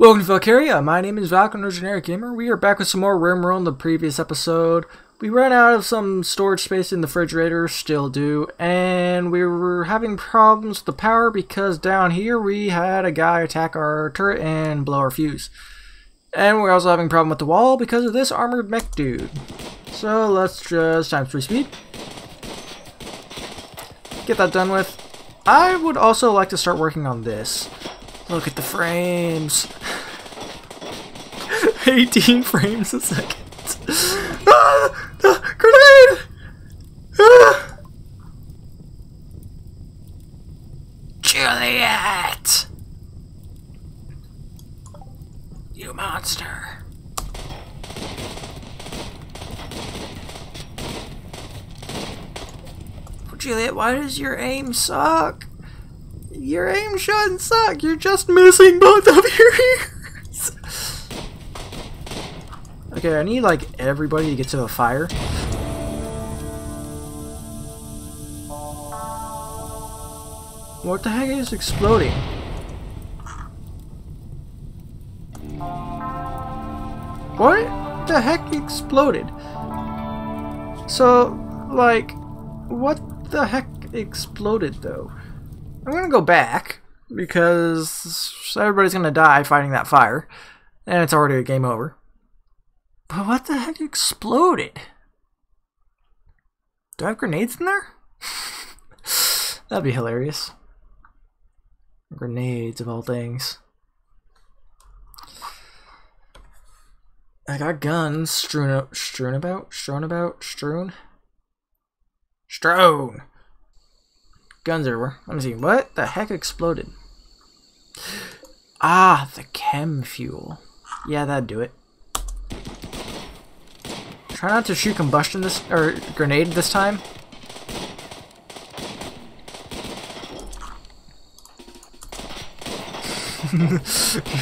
Welcome to Valkyria, my name is Valkyn, or Generic Gamer. We are back with some more RimWorld. In the previous episode, we ran out of some storage space in the refrigerator, still do, and we were having problems with the power because down here we had a guy attack our turret and blow our fuse. And we're also having a problem with the wall because of this armored mech dude. So let's just times 3 speed. Get that done with. I would also like to start working on this. Look at the frames. 18 frames a second. Ah, grenade! Ah. Juliet! You monster. Oh, Juliet, why does your aim suck? Your aim shouldn't suck, you're just missing both of your ears! Okay, I need like everybody to get to the fire. What the heck is exploding? What the heck exploded? So, like, what the heck exploded though? I'm gonna go back because everybody's gonna die fighting that fire and it's already a game over. But what the heck exploded? Do I have grenades in there? That'd be hilarious. Grenades of all things. I got guns strewn. Guns everywhere. Let me see. What the heck exploded? Ah, the chem fuel. Yeah, that'd do it. Try not to shoot combustion this or grenade this time.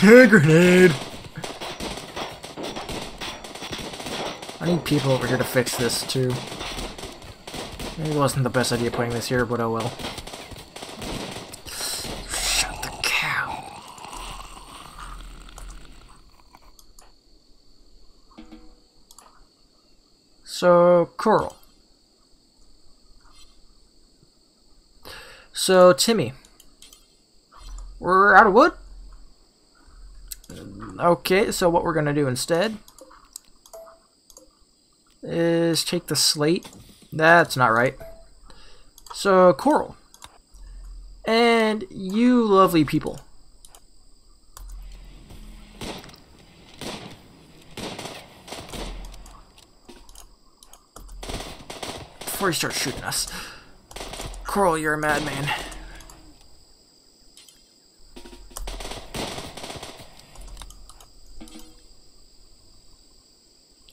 Yeah, grenade. I need people over here to fix this too. It wasn't the best idea putting this here, but oh well. Shut the cow. So, Coral. So, Timmy. We're out of wood? Okay, so what we're gonna do instead is take the slate. That's not right. So, Coral. And you lovely people. Before you start shooting us. Coral, you're a madman.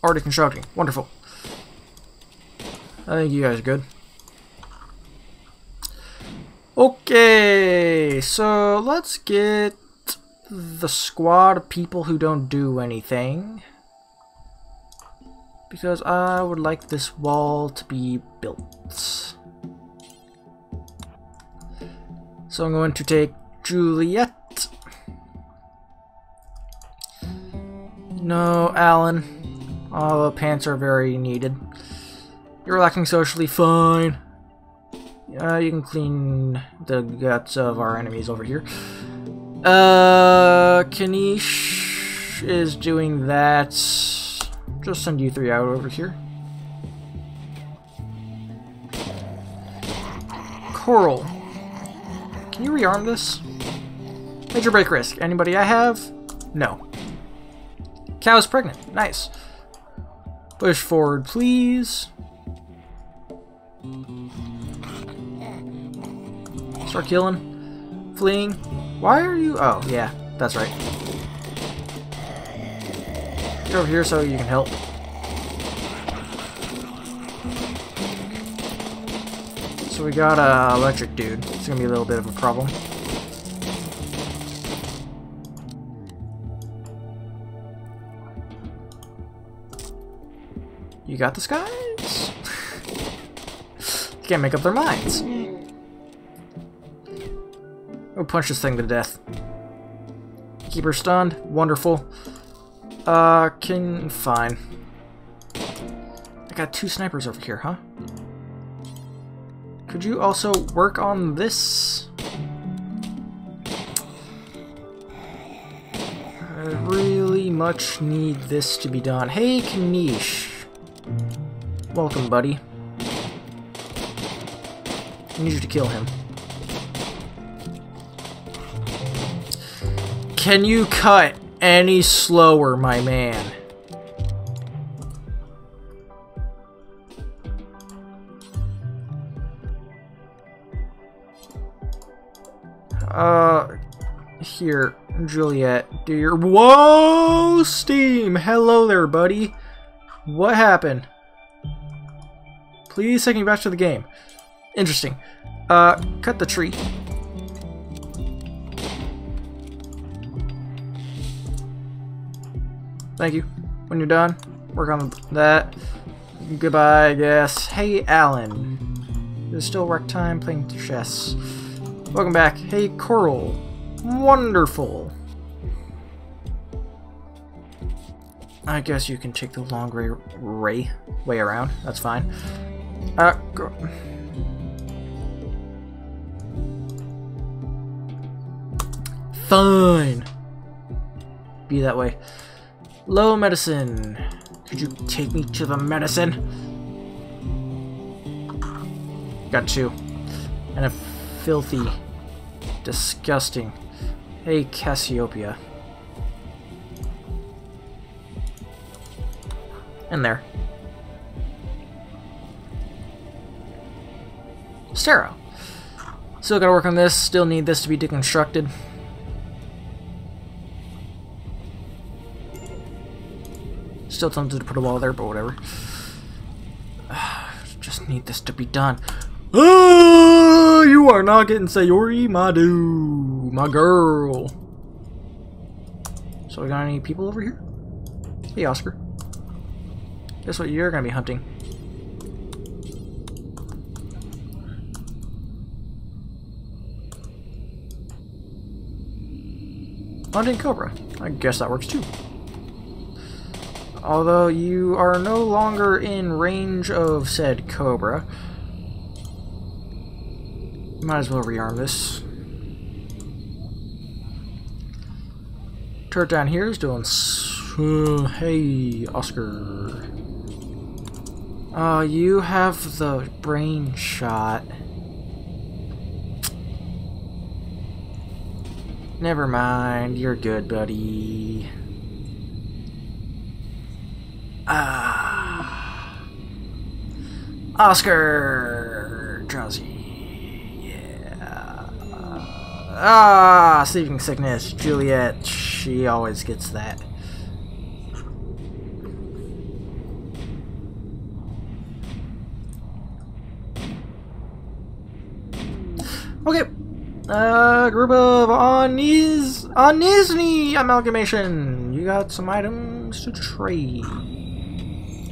Already constructing. Wonderful. I think you guys are good. Okay, so let's get the squad of people who don't do anything. Because I would like this wall to be built. So I'm going to take Juliet. No, Alan. Although pants are very needed. You're lacking socially, fine. You can clean the guts of our enemies over here. Kanish is doing that. Just send you three out over here. Coral. Can you rearm this? Major break risk. Anybody I have? No. Cow's pregnant. Nice. Push forward, please. Start killing. Fleeing. Why are you? Oh, yeah, that's right. Get over here so you can help. So we got an electric dude. It's gonna be a little bit of a problem. You got this, guys? Can't make up their minds. We'll punch this thing to death. keep her stunned. Wonderful. Fine. I got two snipers over here, huh? Could you also work on this? I really much need this to be done. Hey, Kanish. Welcome, buddy. I need you to kill him. Can you cut any slower, my man? Here, Juliet, do your— Whoa, Steam! Hello there, buddy. What happened? Please take me back to the game. Interesting. Cut the tree. Thank you. When you're done, work on that. Goodbye, I guess. Hey, Alan. There's still work time playing chess. Welcome back. Hey, Coral. Wonderful. I guess you can take the long way around. That's fine. Go. Fine. Be that way. Low medicine. Could you take me to the medicine? Got two. And a filthy, disgusting. Hey, Cassiopeia. In there. Stero. Still gotta work on this. Still need this to be deconstructed. Still tempted to put a wall there, but whatever. Just need this to be done. Oh, you are not getting Sayori, my dude, my girl. So we got any people over here? Hey, Oscar. Guess what you're gonna be hunting. Hunting Cobra. I guess that works too. Although you are no longer in range of said Cobra. Might as well rearm this. Turret down here is doing hey, Oscar. You have the brain shot. Never mind, you're good, buddy. Oscar drowsy, yeah. Sleeping sickness. Juliet, she always gets that. Okay, group of Onisni amalgamation. You got some items to trade.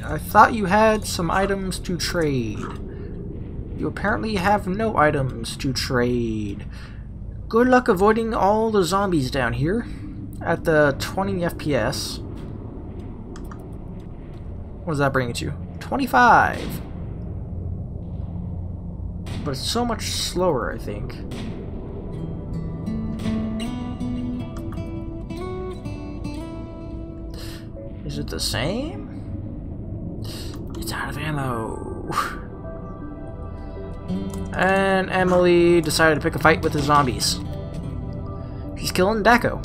I thought you had some items to trade. You apparently have no items to trade. Good luck avoiding all the zombies down here at the 20 FPS. What does that bring it to? 25! But it's so much slower, I think. Is it the same? It's out of ammo. And Emily decided to pick a fight with the zombies. She's killing Dako.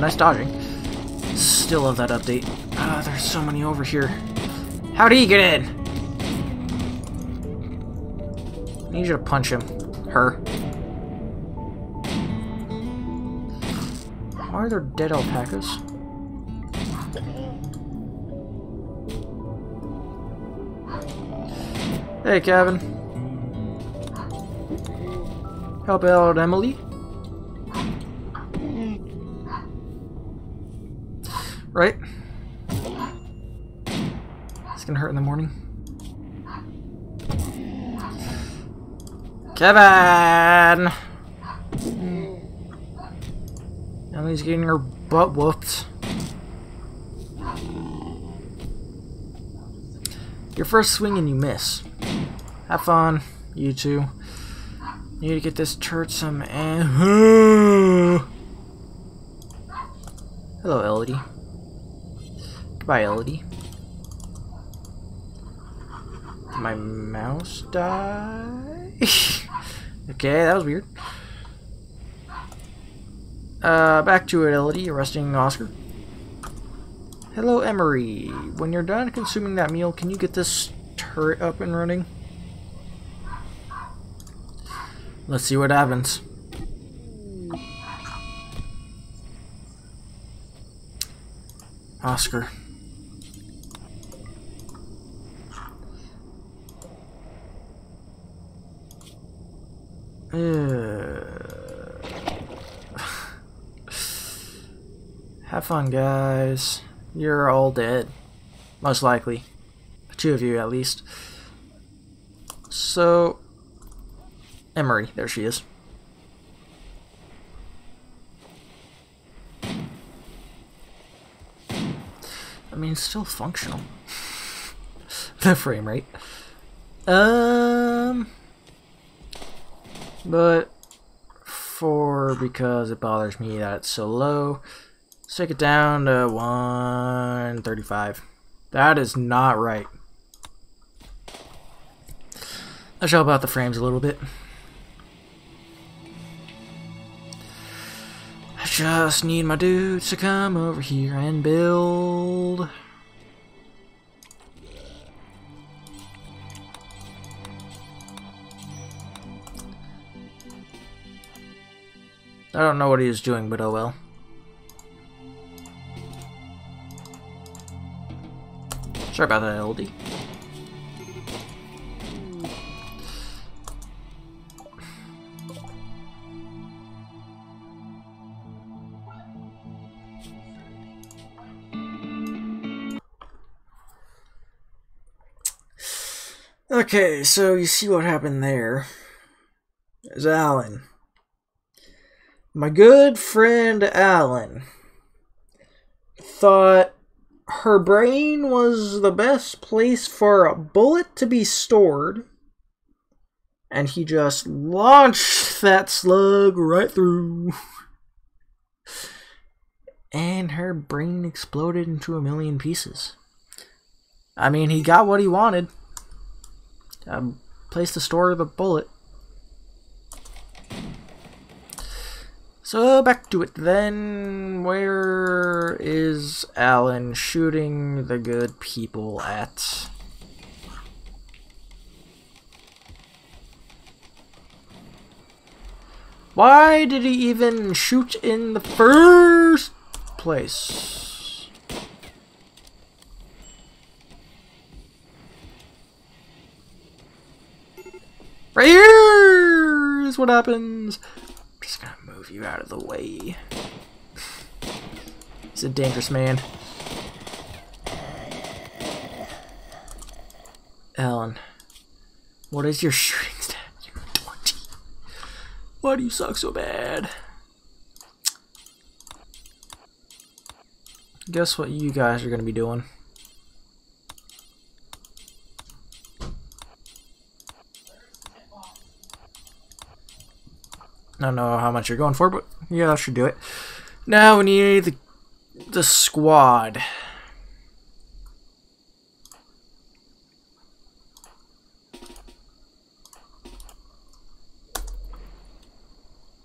Nice dodging. Still love that update. There's so many over here. How do you get in? I need you to punch him. Her. Are there dead alpacas? Hey, Kevin. Help out Emily. Right? It's gonna hurt in the morning. Kevin! Emily's getting her butt whooped. Your first swing and you miss. Have fun, you two. Need to get this church some and hello, Elodie. Goodbye, Elodie. Did my mouse die? Okay, that was weird. Back to it, Elodie, arresting Oscar. Hello, Emery. When you're done consuming that meal, can you get this turret up and running? Let's see what happens. Oscar. Have fun, guys. You're all dead. Most likely. The two of you, at least. So... Emery, there she is. I mean, it's still functional. The frame rate. But... because it bothers me that it's so low... Let's take it down to 135. That is not right. Let's help out the frames a little bit. I just need my dudes to come over here and build. I don't know what he was doing, but oh well. Sorry about that, LD. Okay, so you see what happened there. There's Alan. My good friend Alan thought her brain was the best place for a bullet to be stored, and he just launched that slug right through. And her brain exploded into a million pieces. I mean, he got what he wanted. A place to store the bullet. So back to it then, where is Alan shooting the good people at? Why did he even shoot in the first place? Right here is what happens. Just gonna move you out of the way. He's a dangerous man. Alan, what is your shooting stat? You're 20. Why do you suck so bad? Guess what you guys are gonna be doing. I don't know how much you're going for, but yeah, that should do it. Now we need the squad.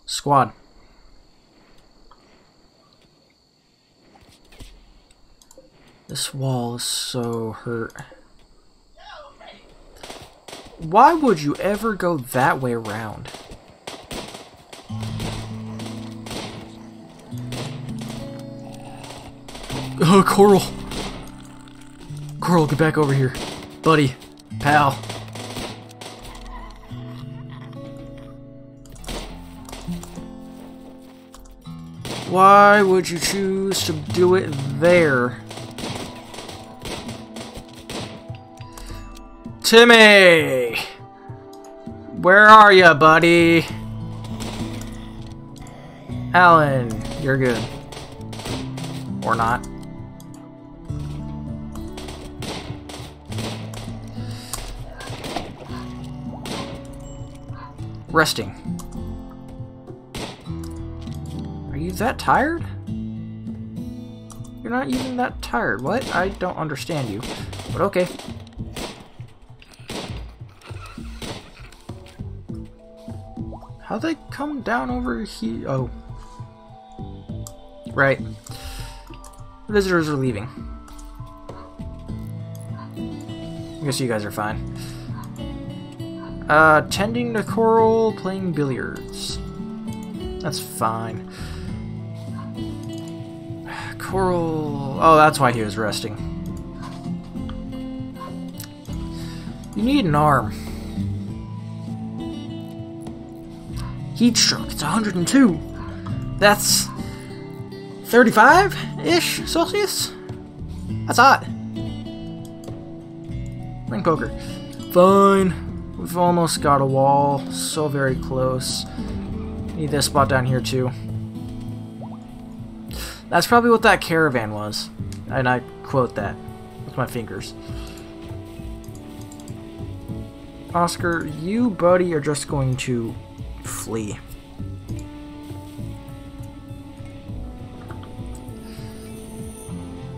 Squad. This wall is so hurt. Why would you ever go that way around? Oh, Coral! Coral, get back over here. Buddy. Pal. Why would you choose to do it there? Timmy! Where are you, buddy? Alan, you're good. Or not. Resting. Are you that tired? You're not even that tired. What? I don't understand you. But okay. How'd they come down over here? Oh. Right. Visitors are leaving. I guess you guys are fine. Tending to coral, playing billiards. That's fine. Coral... Oh, that's why he was resting. You need an arm. Heat stroke, it's 102. That's... 35-ish Celsius? That's hot. Ring poker. Fine. We've almost got a wall. So very close. Need this spot down here too. That's probably what that caravan was. And I quote that with my fingers. Oscar, you, buddy, are just going to flee.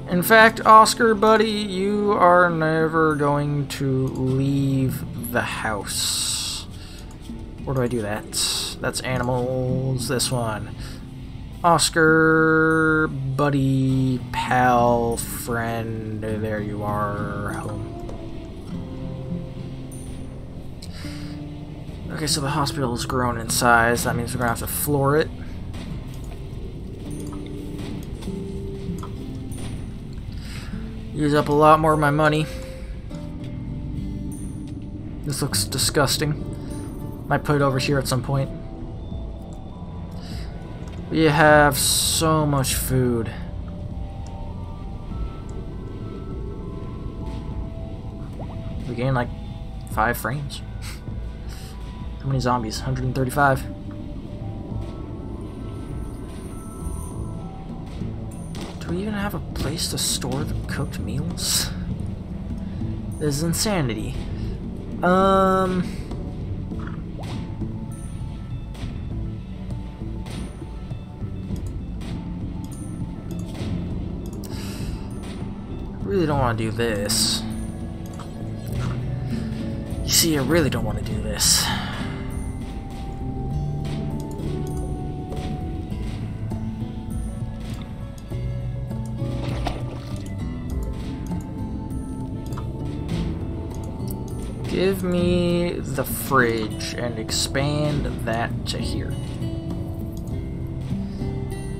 In fact, Oscar, buddy, you are never going to leave the house. Where do I do that? That's animals, this one. Oscar, buddy, pal, friend, there you are, home. Okay, so the hospital's grown in size. That means we're gonna have to floor it. Use up a lot more of my money. This looks disgusting. Might put it over here at some point. We have so much food. We gained like 5 frames. How many zombies? 135. Do we even have a place to store the cooked meals? This is insanity. Really don't want to do this. You see, I really don't want to do this. Give me the fridge and expand that to here.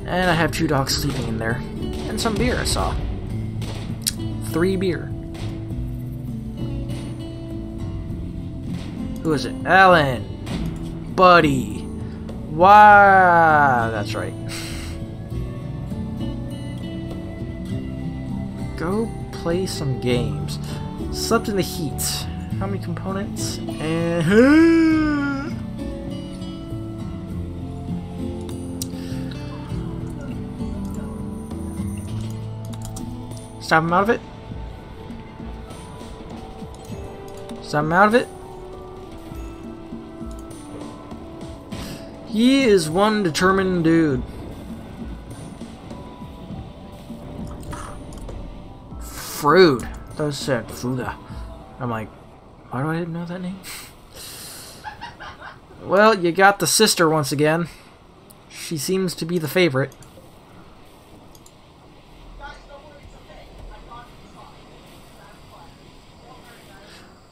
And I have 2 dogs sleeping in there. And some beer I saw. 3 beer. Who is it? Alan! Buddy! Wow! That's right. Go play some games. Slept in the heat. How many components? And stab him out of it. Stab him out of it. He is one determined dude. Fruit. That said Fruda. I'm like, why do I didn't know that name? Well, you got the sister once again. She seems to be the favorite.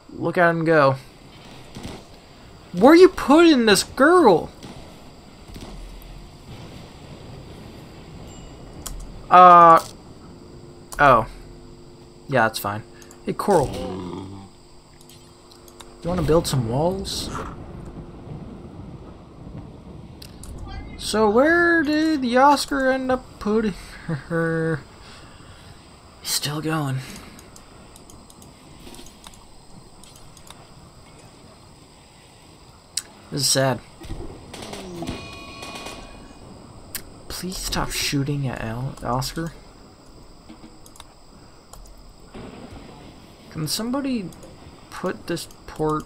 Look at him go. Where are you putting this girl? Oh. Yeah, that's fine. Hey, Coral. You want to build some walls? So where did the Oscar end up putting her? He's still going. This is sad. Please stop shooting at Oscar. Can somebody put this poor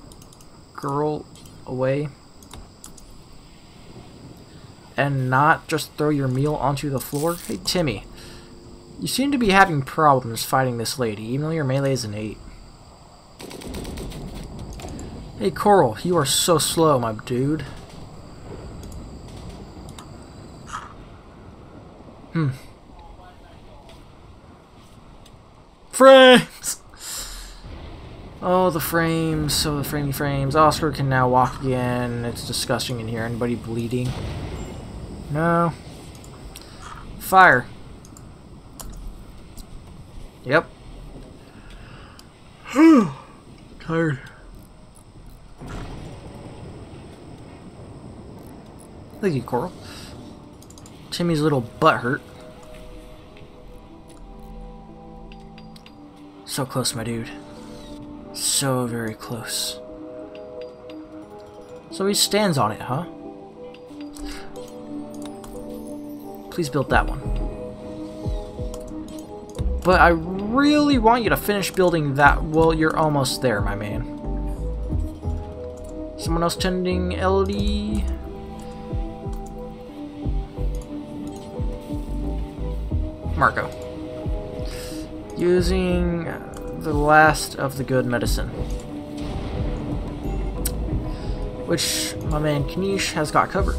girl away? And not just throw your meal onto the floor? Hey, Timmy. You seem to be having problems fighting this lady, even though your melee is an 8. Hey, Coral. You are so slow, my dude. Frames! Oh, the frames. Oh, the framey frames. Oscar can now walk again. It's disgusting in here. Anybody bleeding? No. Fire. Yep. Tired. Thank you, Coral. Timmy's little butt hurt. So close, my dude. So very close. So he stands on it, huh? Please build that one. But I really want you to finish building that. Well, you're almost there, my man. Someone else tending Elodie. Marco. Using the last of the good medicine. Which my man Kanish has got covered.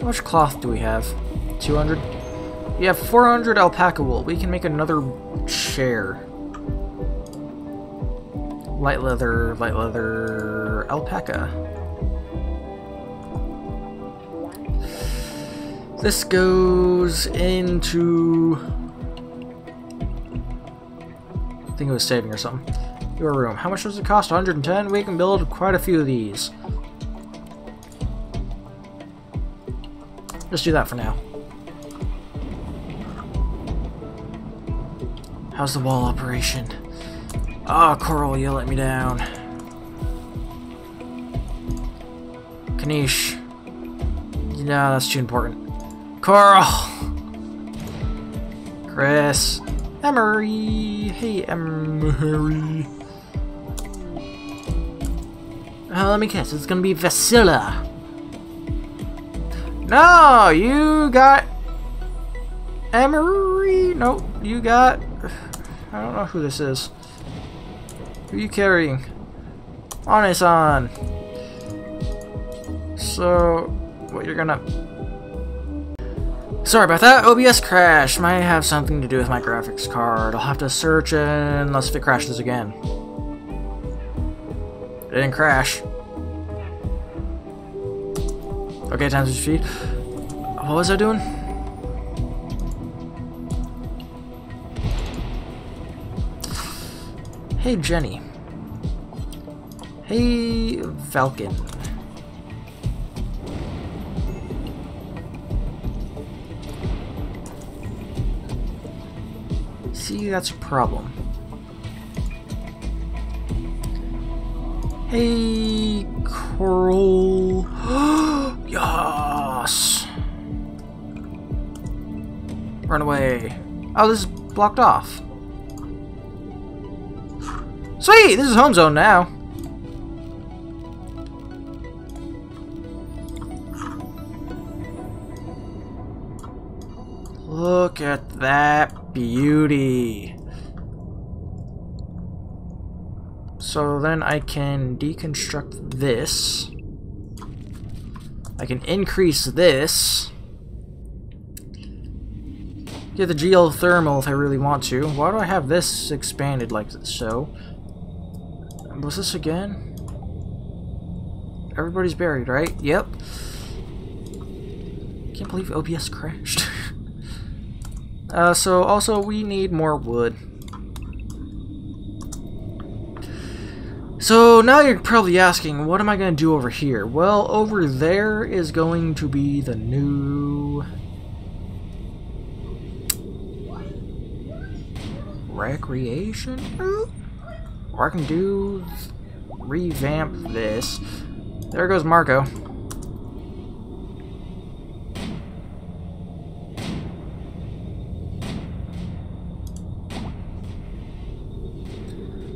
How much cloth do we have? 200? We have 400 alpaca wool. We can make another chair. Light leather, alpaca. This goes into... I think it was saving or something. Your room. How much does it cost? 110? We can build quite a few of these. Just do that for now. How's the wall operation? Ah, oh, Coral, you let me down. Kanish. No, that's too important. Coral! Chris. Emery. Hey, Emery. Let me guess. It's gonna be Vasilla. No! You got... Emery? Nope. You got... I don't know who this is. Who are you carrying? Onesan. So... What you're gonna... Sorry about that, OBS crash. Might have something to do with my graphics card. I'll have to search it unless if it crashes again. It didn't crash. Okay, times speed. What was I doing? Hey, Jenny. Hey, Valkyn. See, that's a problem. Hey, Coral. Yes! Run away. Oh, this is blocked off. Sweet! This is home zone now. Look at that. Beauty. So then I can deconstruct this. I can increase this. Get the geothermal if I really want to. Why do I have this expanded like this? So, was this again? Everybody's buried, right? Yep. Can't believe OBS crashed. So also we need more wood. So now you're probably asking, what am I going to do over here? Well, over there is going to be the new recreation, or I can do revamp this. There goes Marco.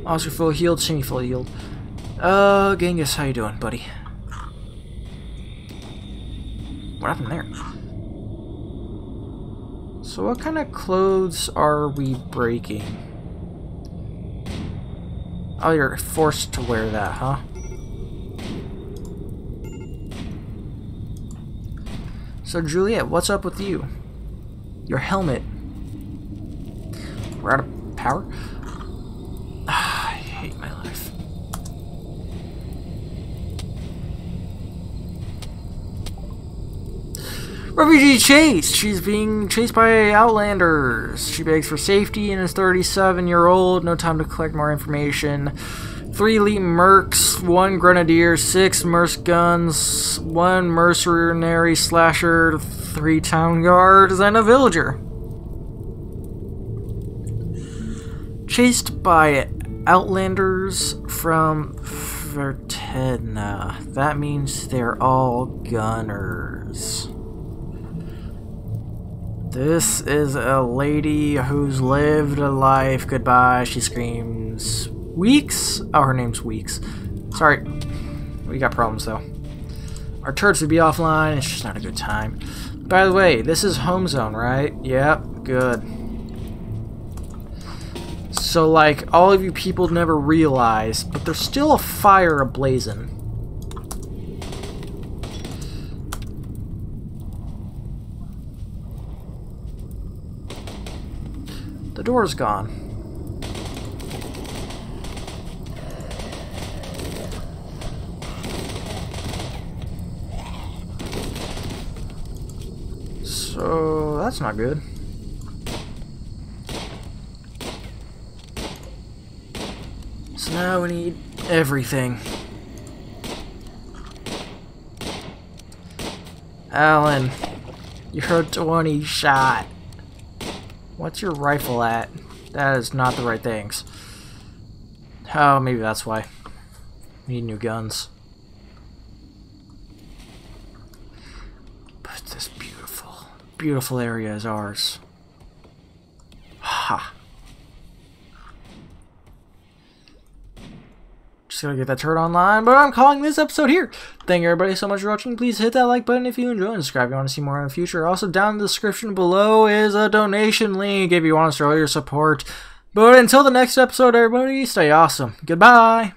Oscar full healed, Shimmy full healed. Genghis, how you doing, buddy? What happened there? So what kind of clothes are we breaking? Oh, you're forced to wear that, huh? So Juliet, what's up with you? Your helmet. We're out of power? I hate my life. Refugee chased! She's being chased by outlanders. She begs for safety and is 37-year-old. No time to collect more information. 3 elite mercs, 1 grenadier, 6 merc guns, 1 mercenary slasher, 3 town guards, and a villager. Chased by outlanders from Vertedna. That means they're all gunners. This is a lady who's lived a life. Goodbye, she screams. Weeks? Oh, her name's Weeks. Sorry. We got problems, though. Our turrets would be offline. It's just not a good time. By the way, this is home zone, right? Yep. Good. So, like, all of you people never realize, but there's still a fire ablazing. The door's gone. So that's not good. So now we need everything. Alan, you're 20 shot. What's your rifle at? That is not the right things. Oh, maybe that's why. We need new guns. But this beautiful area is ours. Ha! Just gonna get that turret online, but I'm calling this episode here. Thank you everybody so much for watching. Please hit that like button if you enjoyed and subscribe if you want to see more in the future. Also, down in the description below is a donation link if you want to show your support. But until the next episode, everybody, stay awesome. Goodbye.